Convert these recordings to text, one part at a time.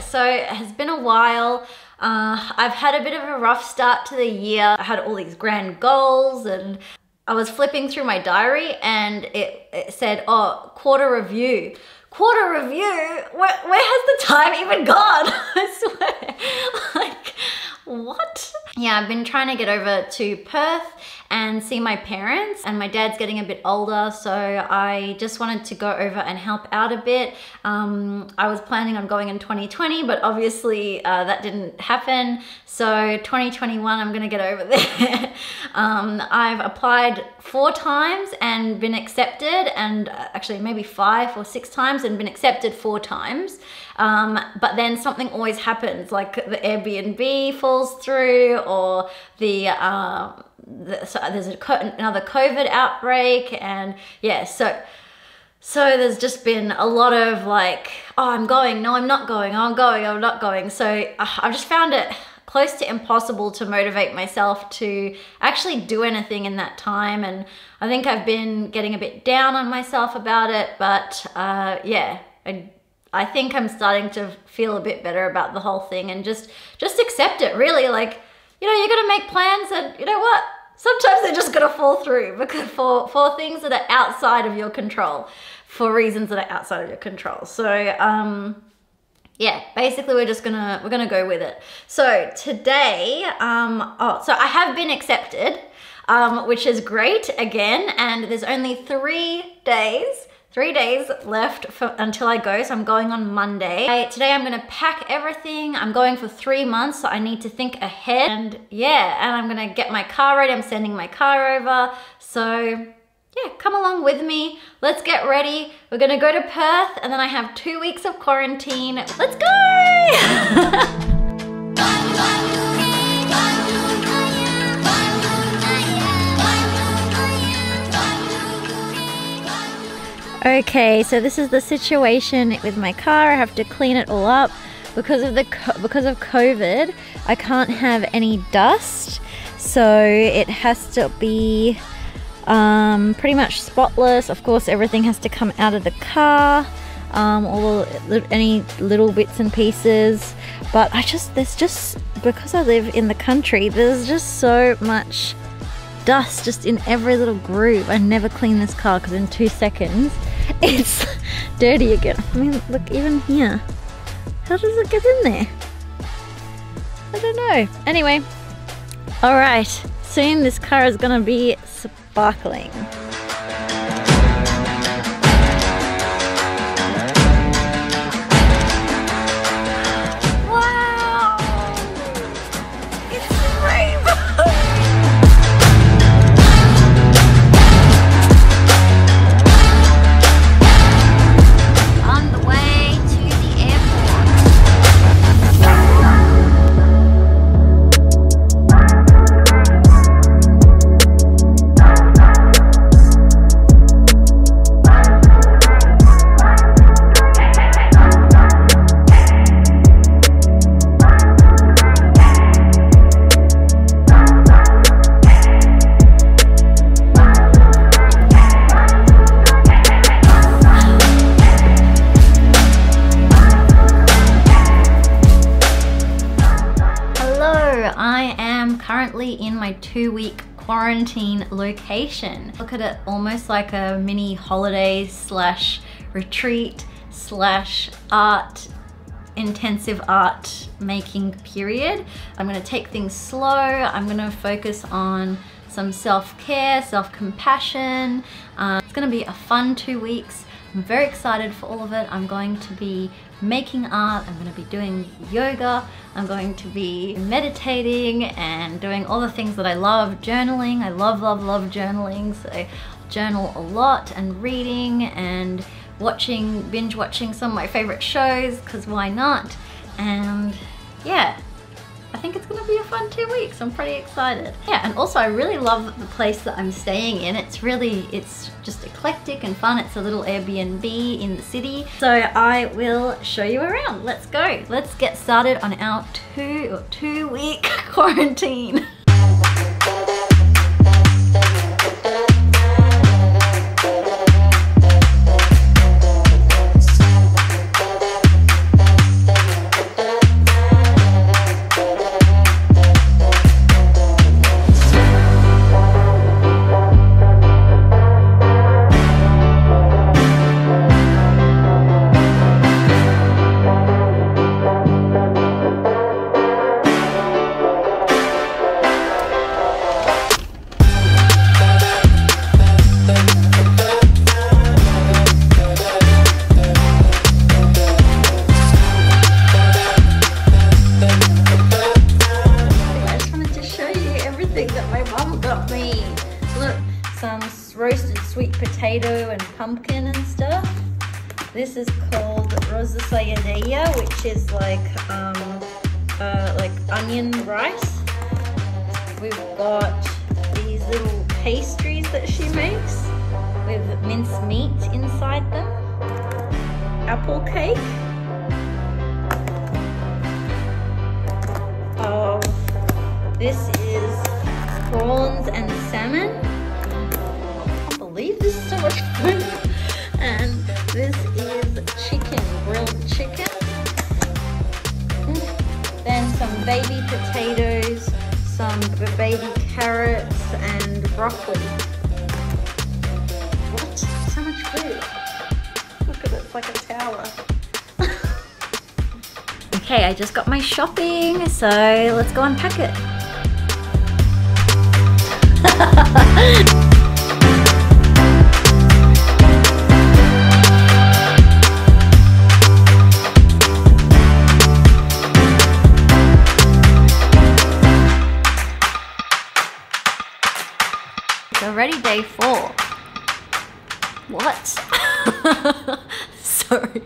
so it has been a while. I've had a bit of a rough start to the year. I had all these grand goals and I was flipping through my diary and it said, oh, quarter review. Quarter review? Where has the time even gone? I swear. Like, what? Yeah, I've been trying to get over to Perth and see my parents, and my dad's getting a bit older, so I just wanted to go over and help out a bit. I was planning on going in 2020, but obviously that didn't happen, so 2021 I'm gonna get over there. I've applied 4 times and been accepted, and actually maybe 5 or 6 times and been accepted 4 times, but then something always happens, like the Airbnb falls through, or the so there's another COVID outbreak, and yeah, so there's just been a lot of like, oh, I'm going, no, I'm not going, I'm going, I'm not going. So I've just found it close to impossible to motivate myself to actually do anything in that time, and I think I've been getting a bit down on myself about it, but yeah, I think I'm starting to feel a bit better about the whole thing and just accept it, really. Like, you know, you're gonna make plans, and you know what? Sometimes they're just gonna fall through because for things that are outside of your control, for reasons that are outside of your control. So yeah, basically we're gonna go with it. So today, so I have been accepted, which is great again, and there's only 3 days. 3 days left until I go, so I'm going on Monday. Today I'm gonna pack everything. I'm going for 3 months, so I need to think ahead. And yeah, and I'm gonna get my car ready. I'm sending my car over. So yeah, come along with me. Let's get ready. We're gonna go to Perth, and then I have 2 weeks of quarantine. Let's go! Okay, so this is the situation with my car. I have to clean it all up. Because of COVID, I can't have any dust. So it has to be pretty much spotless. Of course, everything has to come out of the car. Any little bits and pieces. But because I live in the country, there's just so much dust just in every little groove. I never clean this car because in 2 seconds it's dirty again. I mean, look, even here. How does it get in there? I don't know. Anyway, all right. Soon this car is gonna be sparkling. In my 2-week quarantine location. Look at it almost like a mini holiday slash retreat slash art, intensive art making period. I'm gonna take things slow. I'm gonna focus on some self-care, self-compassion. It's gonna be a fun 2 weeks. I'm very excited for all of it. I'm going to be making art, I'm going to be doing yoga, I'm going to be meditating and doing all the things that I love, journaling. I love, love, love journaling, so I journal a lot, and reading and binge watching some of my favorite shows, because why not? And yeah, I think it's going to be a fun 2 weeks. I'm pretty excited. Yeah, and also I really love the place that I'm staying in. It's just eclectic and fun. It's a little Airbnb in the city. So I will show you around. Let's go. Let's get started on our 2-week quarantine. potato and pumpkin and stuff. This is called Rosa Sayaneya, which is like onion rice. We've got these little pastries that she makes with minced meat inside them. Apple cake. Oh, this is prawns and salmon. I can't believe this is so much food. And this is chicken, grilled chicken. Then some baby potatoes, some baby carrots and broccoli. What? So much food. Look at it, it's like a tower. Okay, I just got my shopping, so let's go unpack it. Already day 4. What? Sorry,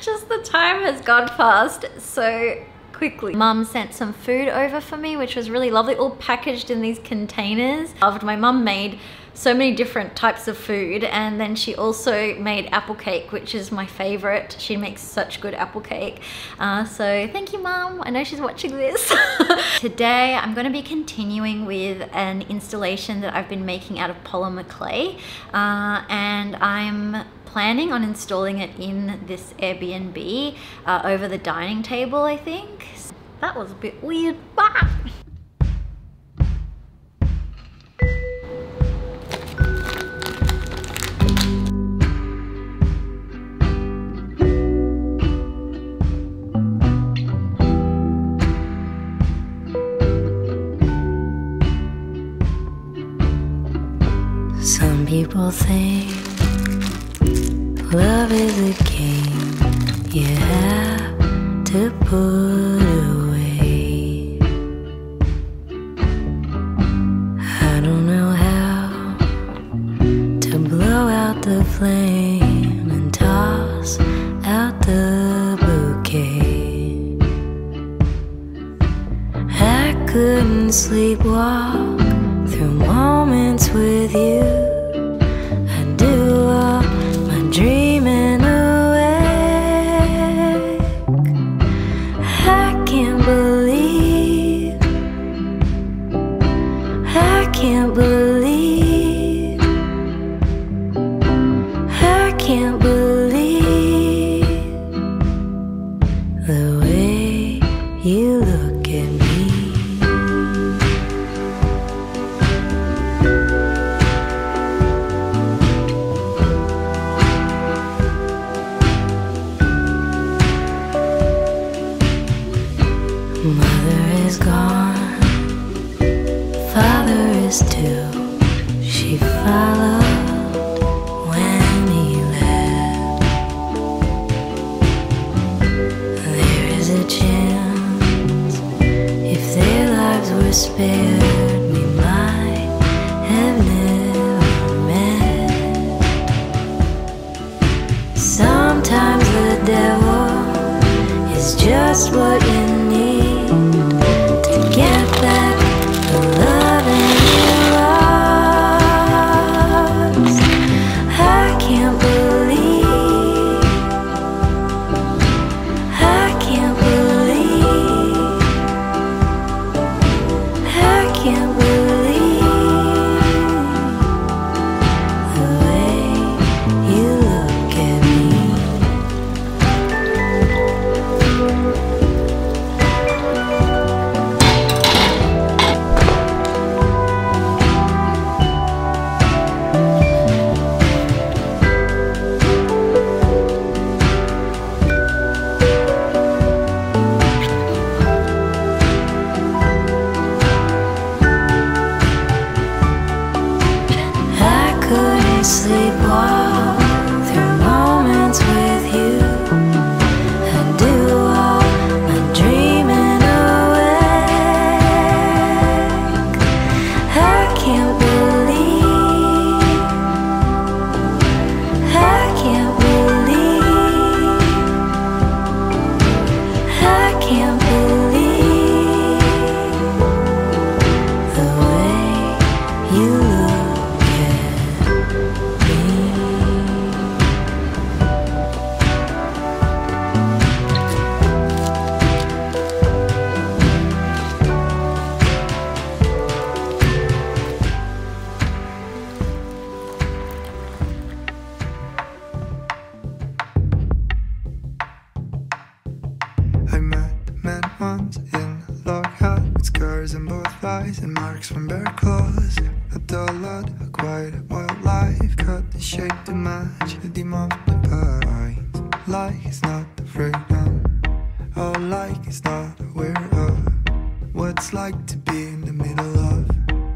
just the time has gone past so quickly. Mum sent some food over for me, which was really lovely, all packaged in these containers. Loved. My mum made so many different types of food, and then she also made apple cake, which is my favorite. She makes such good apple cake. So thank you, Mum. I know she's watching this. Today I'm going to be continuing with an installation that I've been making out of polymer clay, and I'm planning on installing it in this Airbnb over the dining table, I think. So that was a bit weird, but some people think love is a game you have to put away. I don't know how to blow out the flame and toss out the bouquet. I couldn't sleepwalk through moments with you. Spared, we might have never met. Sometimes the devil is just what you need to get back the loving you lost. I can't believe met once in log huts, scars in both eyes and marks from bear claws. A dull lot, a quiet wildlife, cut and shaped to match the dim of the pines. Like it's not the freedom, or like it's not aware of what's like to be in the middle of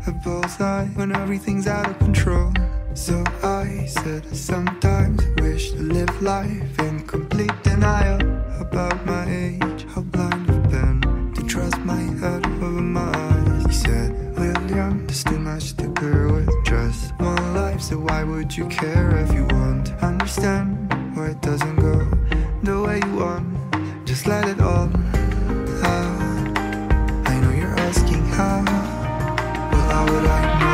a bullseye when everything's out of control. So I said, sometimes I wish to live life in complete denial about my age, how blind I've been to trust my head over my eyes. He said, William, there's too much to bear with just one life, so why would you care if you won't understand why it doesn't go the way you want? Just let it all out. I know you're asking how, well how would I know?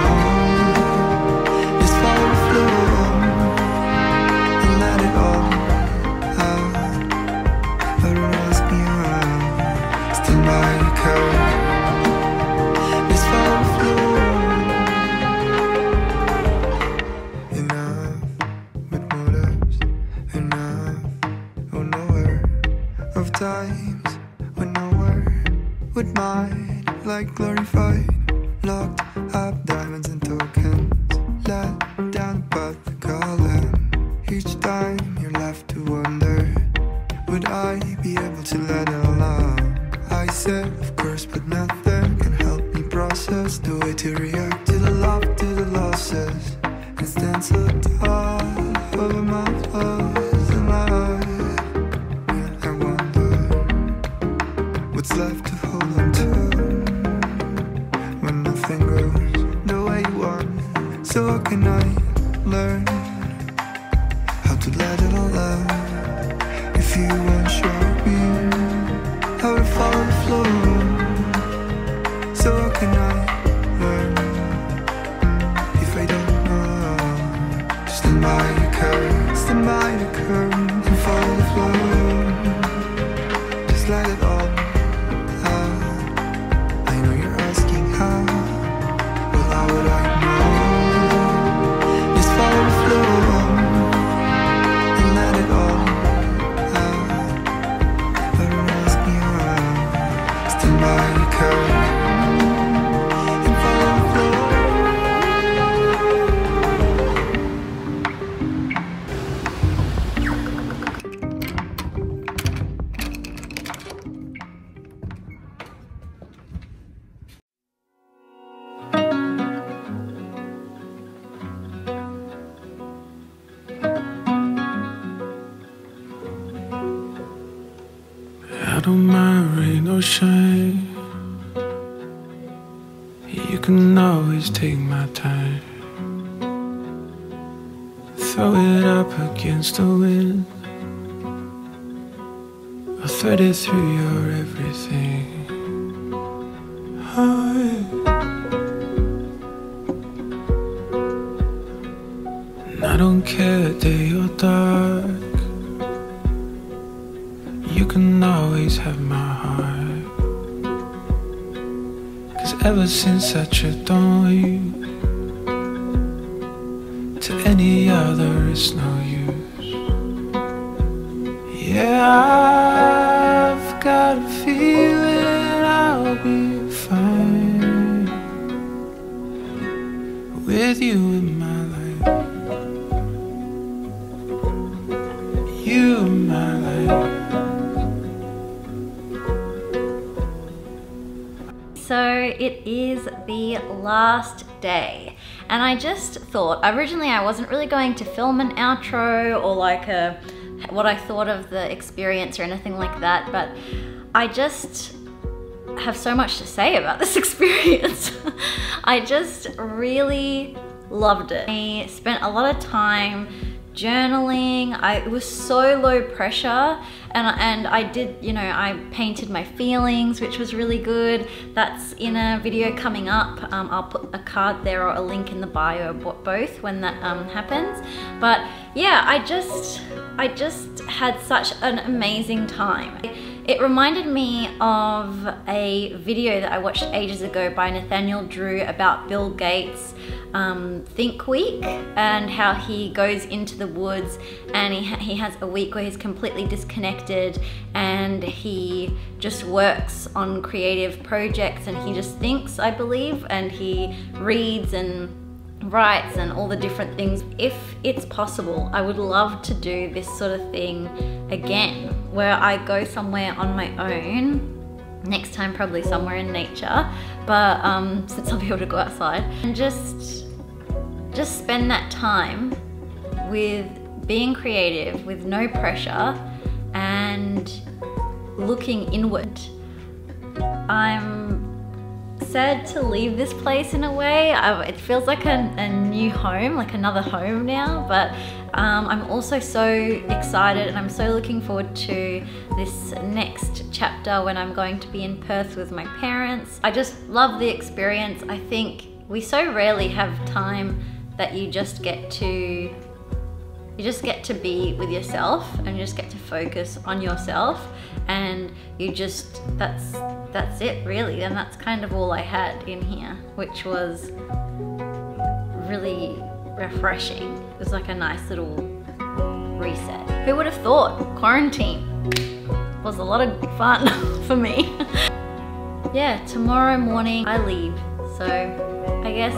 Times when no word would mind like glorified, locked up diamonds and tokens, let down but the column. Each time you're left to wonder, would I be able to let it all out? I said, of course, but nothing can help me process the way to react to the love, to the losses, and stand so tall over my flaws and my eyes. What's left to hold on to when nothing grows the way you want? So how can I learn how to let it all out if you won't show me how to follow the flow? So how can I learn if I don't know? Just stand by the current and follow the flow. Just let it all. Take my time, throw it up against the wind. I'll thread it through your everything. And I don't care day or dark, you can always have my heart. Ever since I tripped on you, to any other it's no use. Yeah, I've got a feeling I'll be fine with you in my life. You in my life. So it is the last day, and I just thought, originally I wasn't really going to film an outro or like a what I thought of the experience or anything like that, but I just have so much to say about this experience. I just really loved it. I spent a lot of time journaling. It was so low pressure, and I did, you know, I painted my feelings, which was really good. That's in a video coming up. I'll put a card there or a link in the bio, both, when that happens. But yeah, I just had such an amazing time. It reminded me of a video that I watched ages ago by Nathaniel Drew about Bill Gates Think Week, and how he goes into the woods and he has a week where he's completely disconnected and he just works on creative projects and he just thinks, I believe, and he reads and writes and all the different things. If it's possible, I would love to do this sort of thing again, where I go somewhere on my own, next time probably somewhere in nature, but since I'll be able to go outside, and just spend that time with being creative, with no pressure, and looking inward. I'm sad to leave this place in a way. It feels like a new home, like another home now, but I'm also so excited and I'm so looking forward to this next chapter when I'm going to be in Perth with my parents. I just love the experience. I think we so rarely have time that you just get to be with yourself and you just get to focus on yourself, and that's it really, and that's kind of all I had in here, which was really refreshing. It was like a nice little reset. Who would have thought quarantine was a lot of fun for me? Yeah, tomorrow morning I leave, so I guess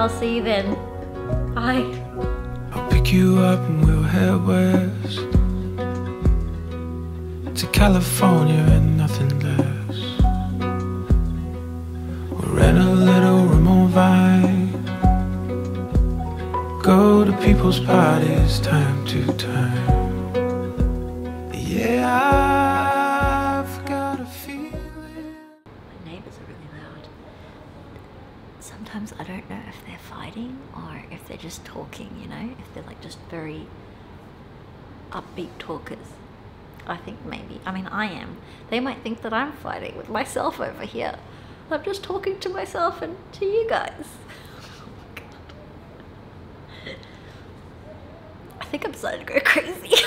I'll see you then. Bye. I'll pick you up and we'll head west to California and nothing less. We'll rent a little room on Vine, go to people's parties time to time. Yeah, I've got a feeling. My neighbours are really loud. Sometimes I don't know if they're fighting or if they're just talking, you know, if they're like just very upbeat talkers. I think maybe, I mean I am. They might think that I'm fighting with myself over here. I'm just talking to myself and to you guys. Oh my God. I think I'm starting to go crazy.